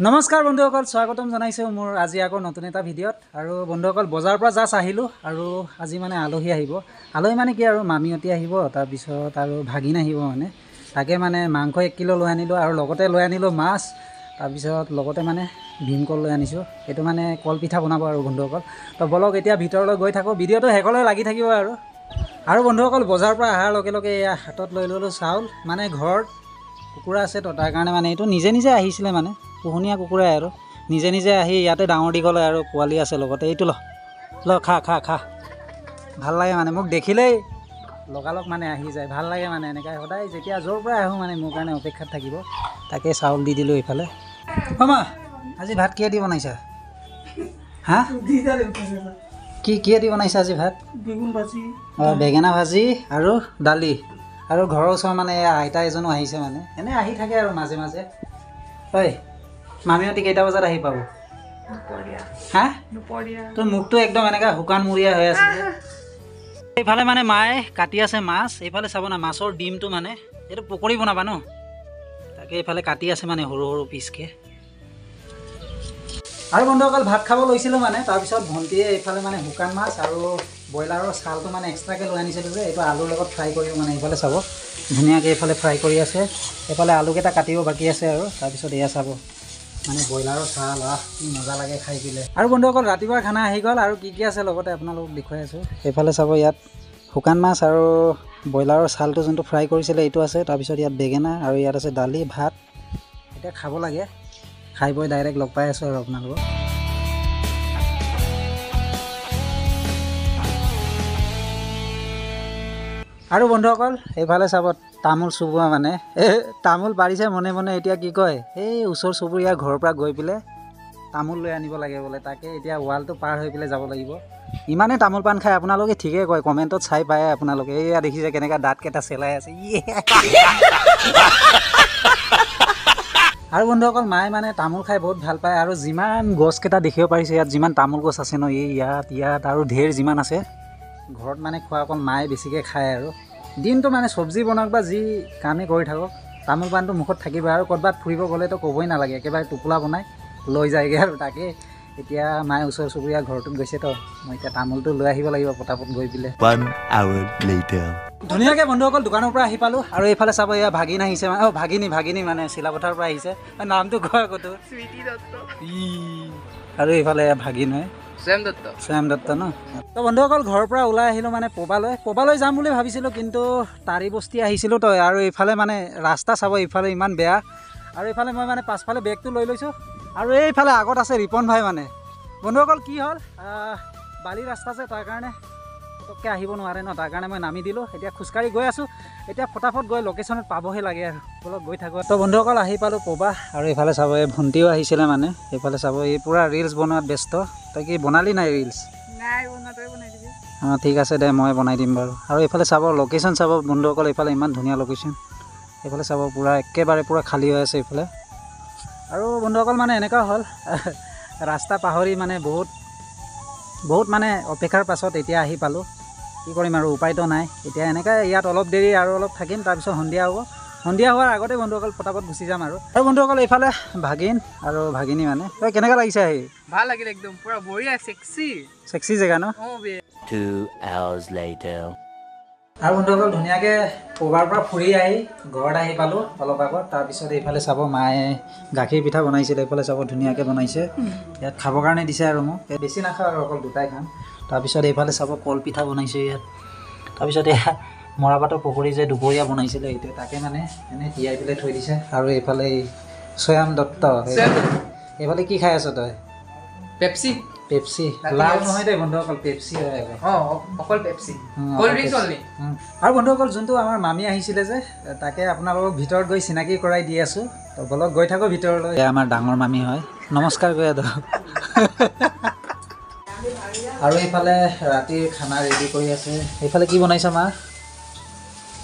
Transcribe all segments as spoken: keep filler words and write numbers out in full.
नमस्कार बंधुसक स्वागत जाना मोर आज आग नतुन एट भिडिओत और बंधुस बजार पर जास और आज मानने आलही आलही मानने कि मामीहती तार भागिन मानने तक मानने माँस एक किलो लै आनलो और लै आनलो माँ तार मानने भीमकल लै आनीसो ये मानने कल पिठा बनाब और बंधुसक तो बलक एट भर गई थको भिडिओ शेषल लगी थको और बंधुसक बजार पर अहारे हाथ में ललो चाउल मानने घर कुकुरा आसे तो तार कारण मानने ये निजे निजे आसे मानने पोहनिया कुकुरा और निजे निजे इते डाँर दीघल और पोवाली आसे यू ल खा खा खा भल लगे मानने मोक देखिले लगालग मानने जाए भल लगे मानने सदाय जैसे जोर पर आँ मानने मोर कारण अपेक्षा थको तक चाउल दी दिल इफाले मामा आज भात क्या दी बनाई हाँ कि क्या दी बनाई आज भात बेगुन भाजी बेगेना भाजी और दाली और घर ऊर मानने आईता एजनो मानने एने थके माजे माजे ओई मामीहती कईटा बजात आहि पाबो हाँ तो मुख तो एकदम एने हुकान मुरिया इफाले माने माए काटी आसे माछ इफाले चाबो ना माछर डिम तो माने एतो पकड़ी बनाबा न ताके इफाले काटी आसे माने हरु हरु पिसके आरो बंधुसक भात खाब लैसिलो माने तार पिছত भंटिए इफाले माने हुकान माछ आरो बयलारर छाल तो माने एक्सट्राके लै आनिसिलो जे एतो आलुर लगत फ्राई करियो माने इफाले चाबो धुनियाके इफाले फ्राई करि आसे इफाले आलु केटा काटिबो बाकी आसे आरो तार पिছত एया चाबो माने बयलार चाल आह कि मजा लगे खाई पे और बंधुसक रातिपुआ खाना आहि गल और कि अपना देखा इफाले चाब इतना हुकान माछ और बयलार चाल तो जो फ्राई करें तार पिছত इतना बेगेना और इतना आसे दाली भात इतना खाब लगे खाई बो डायरेक्ट लग पाई आसो अपना और बंधुसक इफाले चाब तामुल चुबुआ माने तामुल पारिसे मने मने एतिया कि कय ए ऊसर चुबुरिया घर पर गई पे तामुल लै आनिब लागे बोले ताके एतिया वाल तो पार हो पे जाब लागिब इमाने तामुल पान खाय आपनालोके ठीके कय कमेन्टत चाइ पाए आपनालोके एया देखिसे केनेका दात केटा सेलाय आछे और बंधुसक माए माने तामुल खाय बहुत भाल पाए और जिमान गस केटा देखिब पारिसे इयात जिमान तामुल गस आछे न इयात इयात और ढेर जिमान आछे घर माने खुआ अकल माए बेसिके खाय और दिन तो माने सब्जी बनाक बा जी कामें कर थको तामुल पान तो मुखत थकिबा और कतबार फुरिब गले तो कबई नालागे एकेबारे टुपुला बनाय लै जायगे और ताके एतिया माए ऊसर चुबुरिया घरत गइसे तो मैं एतिया तामुल तो लै आहिब लागिब पटापट गई पिले धुनियाके बंधुसक दुकानर पर आहि पालो और एफाले चाब या भागिन आहिसे ओ भागिनी भागिनी माने सिलापथार पर आहिसे नाम तो कय कतो स्वीटी दत्त ई और एफाले भागिन है श्याम दत्त श्याम दत्त न तो बंधुसक घर पर ऊल्लो मानने पबाले पबाले जाम भाई कि तारी बस्ती तो और इफाले मानने रास्ता चाब इफाले इमान बेया और इफाले मैं मानने पासफाले बेग तो लै लो और ये आगत आसे रिपन भाई मानने बंधुसक कि हल बाली रास्ता से तार कारण पटक आहिब नोवारे न तार कारण मैं नामी दिलो एतिया खोजकाड़ी गई आसो एतिया फटाफट गई लोकेशन पाबहे लगे और बोलक गई थको तो बंधुसक आहि पालो पबा और इफाले चाब भंटिओ आहिसिले मानने इफाले चाब ये पूरा रिल्स बनवात व्यस्त तक बनाली ना रिल्स हाँ ठीक है दे मैं बना दीम बार और इफाले चाब लोकेशन चाब बंधुसक इफाले इमान धुनिया लोकेशन इफाले चाब पूरा एकेबारे पूरा खाली हो आछे इफाले और बंधुसक मानने एनेका हल रास्ता पाहरी मानने बहुत बहुत मानने अपेक्षार पाছত एतिया आहि पालो कि करिम आरो उपाय तो नाय एतिया एनेका इयात अलप देरी आरो अलप थाकिम तार पिছত हंदिया हबो हंदिया होवार आगते बंधुसक फटाफट गुसी जाम आरो आरो बंधुसक इफाले भागिन आरो भागिनी मानने ए केनेका लागिसे आहि ভাল লাগিলে एकदम पुरा बढिया सेक्सी सेक्सी जगह न ओ बे two hours later आरो बंधुसक धुनियाके पोबार पुरा फुरि आहि घर आहि पालो अलप आगत तार पिছত इफाले चाब माए गाखिर पिठा बनाइसिले इफाले चाब धुनियाके बनाइसे यात खाब कारणे दिसे आरो मो बेसी ना खाव आरो अकल दुटाय खाम तार पिছত इफाले चाब कल पिठा बनाइसे यात तार पिছত या मरापाटर पकड़ी जे दुपरिया बनाइसिल एते ताके माने एने टियाइ पिले थई दिसे आरो इफाले स्वयं दत्त इफाले कि खाय आस तय पेप्सी पेप्सी लाल নহয় দে বন্ধুসকল পেপসি হয় হ্যাঁ অকল পেপসি কোল্ড ড্রিংকস অনলি আর বন্ধুসকল যোনটো আমার মামি আহিছিলে যে তাকে আপোনালোক ভিতৰত গৈ চিনাকি কৰাই দি আছো তো বলক গৈ থাকো ভিতৰলৈ আমাৰ ডাঙৰ মামি হয় নমস্কাৰ গৈ আদক আৰু এইফালে ৰাতিৰ খানা ৰেডি কৰি আছে এইফালে কি বনাইছা মা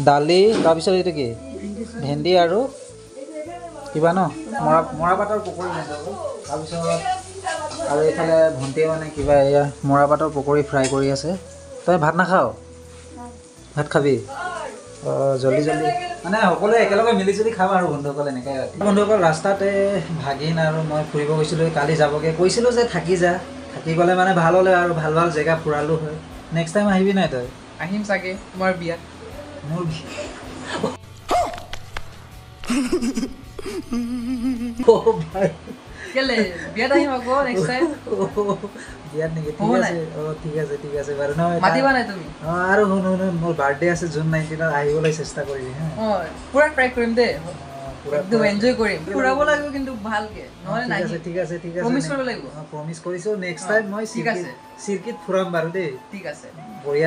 দালি তাৰ পিছত এইটো কি ভেন্ডি আৰু কিবা ন মৰা মৰা পাতৰ পকৰি নাযাব তাৰ পিছত और इफाले भंटे मानने क्या मरापाटर पकड़ी फ्राई कर भात नाखाओ भात खाबी जल्दी जल्दी मैं सको मिली जुली खाम और बंधुक बंधुक रास्ते भागिन और मैं फुरी गई कल जबगे कैसे थी जा थी गले मैं भल हम और भल भल जैगा फुरालू है नेक्स्ट टाइम आबि ना तक सके तुम्हार विया बढ़िया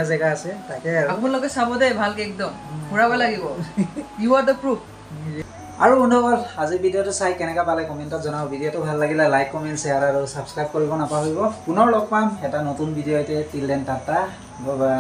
जैगा और बंधुबल आज भिडिओ चाय के पाले कमेन्ट जाना भिडिओ भल लगे लाइक कमेन्ट शेयर और सब्सक्राइब करना पाहरिब पुनः लग पाम नतुन video till then tata bye bye.